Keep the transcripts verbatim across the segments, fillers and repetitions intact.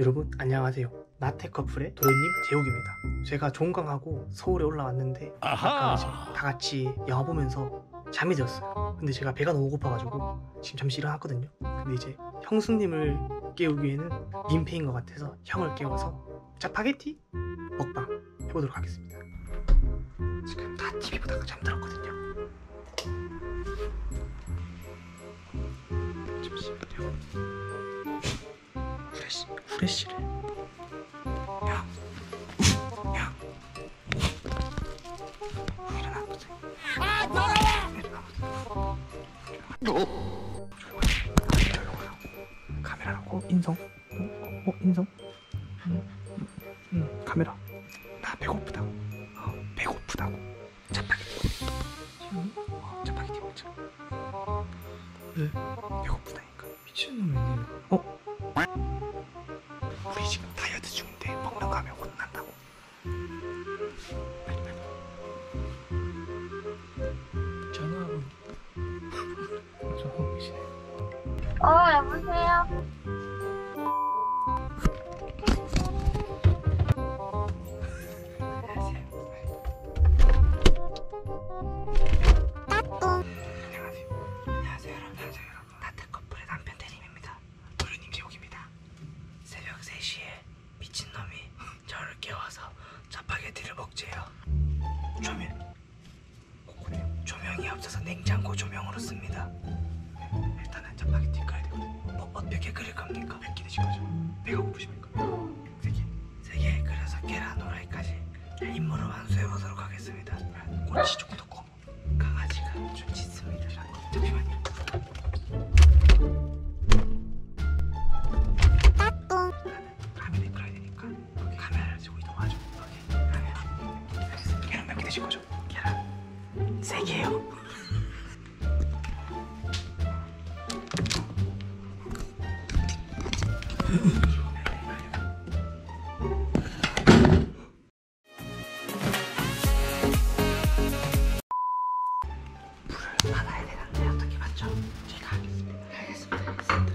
여러분 안녕하세요. 나태커플의 도련님 재욱입니다. 제가 종강하고 서울에 올라왔는데 아까 이제 다 같이 영화 보면서 잠이 들었어요. 근데 제가 배가 너무 고파가지고 지금 잠시 일어났거든요. 근데 이제 형수님을 깨우기에는 민폐인 것 같아서 형을 깨워서 짜파게티 먹방 해보도록 하겠습니다. 지금 다 티비 보다가 잠들었거든요. 잠시만요. 후레쉬, 후레쉬를 야, 야 일어나 보세요. 아, 돌아와! 어? 카메라라고? 인성? 어? 어? 인성? 응? 응, 카메라 나 배고프다. 어, 배고프다고 짜파게티 응? 어, 짜파게티 먹자. 왜? 배고프다니까. 미친놈이네. 어? 우리 지금 다이어트 중인데 먹는 거 하면 혼난다고. 빨리 빨리 전화하고 전화하고 계시네. 어 여보세요. 미친놈이 저를 깨워서 짜파게티를 먹재요. 조명 조명이 없어서 냉장고 조명으로 씁니다. 일단은 짜파게티 끓여야 되거든요. 뭐 어떻게 끓일 겁니까? 몇 개 드실 거죠? 배가 고프십니까? 세 개? 세 개 끓여서 계란 후라이까지 임무를 완수해 보도록 하겠습니다. 꼬치 조금 더 구워. 강아지가 좀 짖습니다. 잠시만요. 거죠? 계란 세 개요. 물을 받아야 되는데 어떻게 받죠? 제가 하겠습니다. 알겠습니다. 알겠습니다.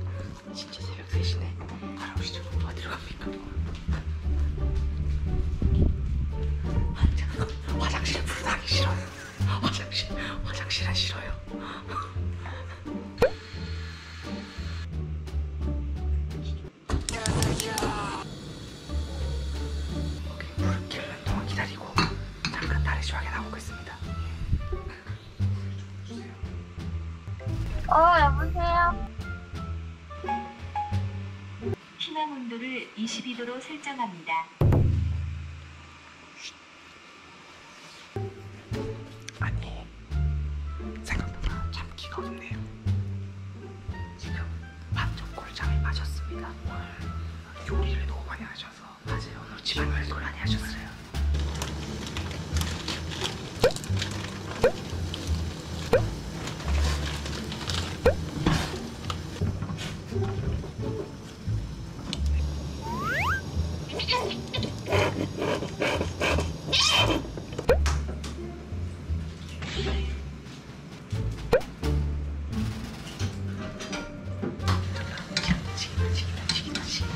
진짜 새벽 세 시네. 따라오시죠. 어디로 갑니까? 화장실은 싫어요. 오케이, 물 끓는 동안 기다리고 잠깐 다리 시원하게 나오겠습니다. 어, 여보세요. 희망 온도를 이십이 도로 설정합니다. 없네요. 지금 반쪽 꿀잠이 빠졌습니다. 오늘 요리를 너무 많이 하셔서 맞아요. 오늘 집안일 너무 많이 하셨어요. 치킨다 치킨다 치킨다 치킨다.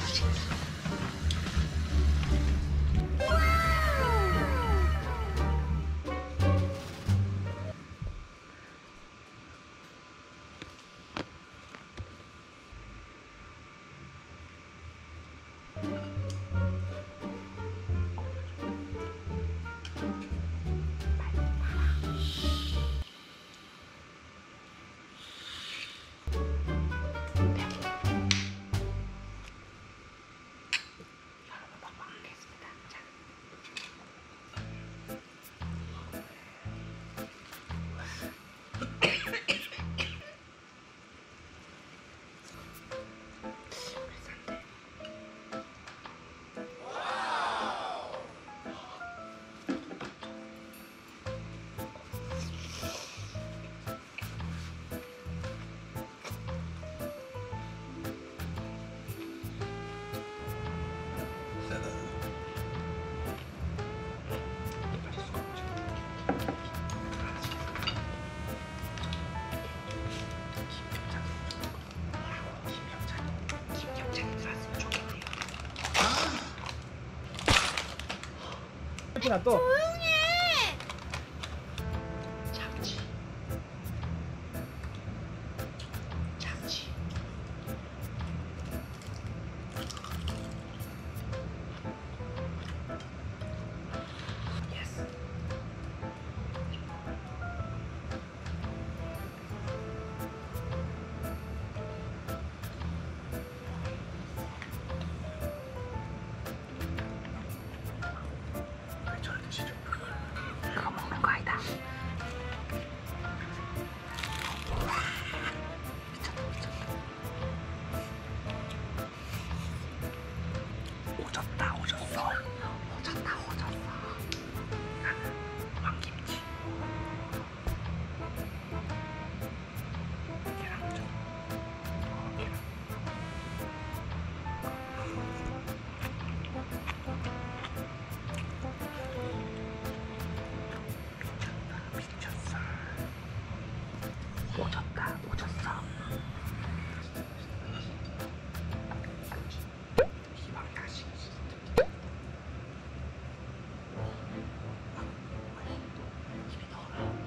샀구나 또. 조용히 해. 참치. 참치. 예스. 그거 먹는 거 아니다. 미쳤다 미쳤다. 오졌다 오졌어. 오졌다 오졌어. 나는 왕김치. 계란찜. 어, 계란. 미쳤어. 오졌다, 오졌어. 희망 다시. 입이 더러워.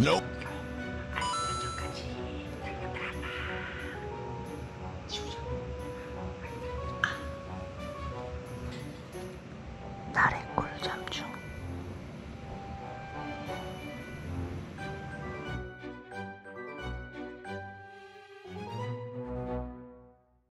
Nope.